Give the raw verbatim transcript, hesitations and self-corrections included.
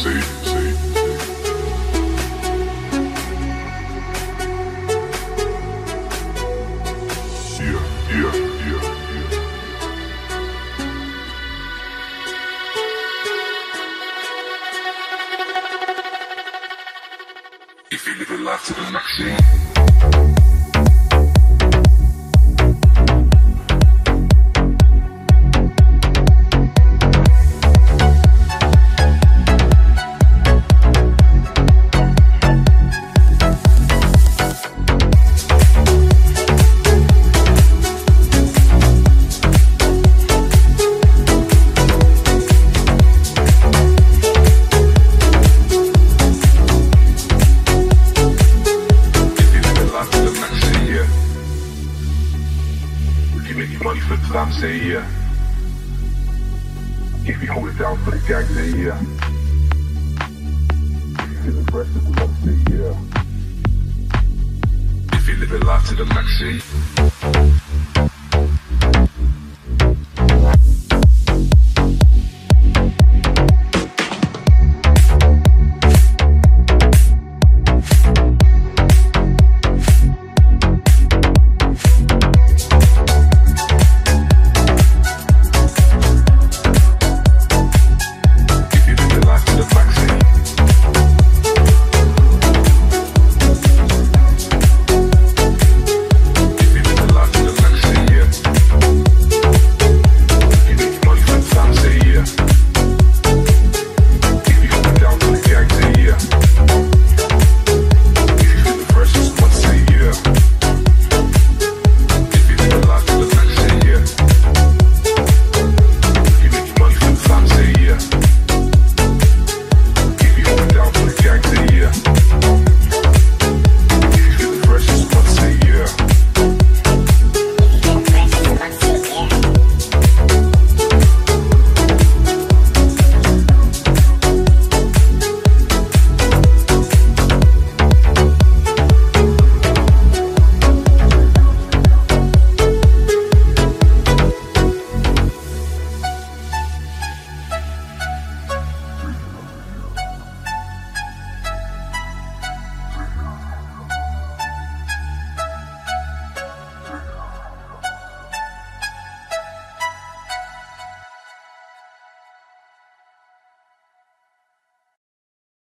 If you live your life to the maxi.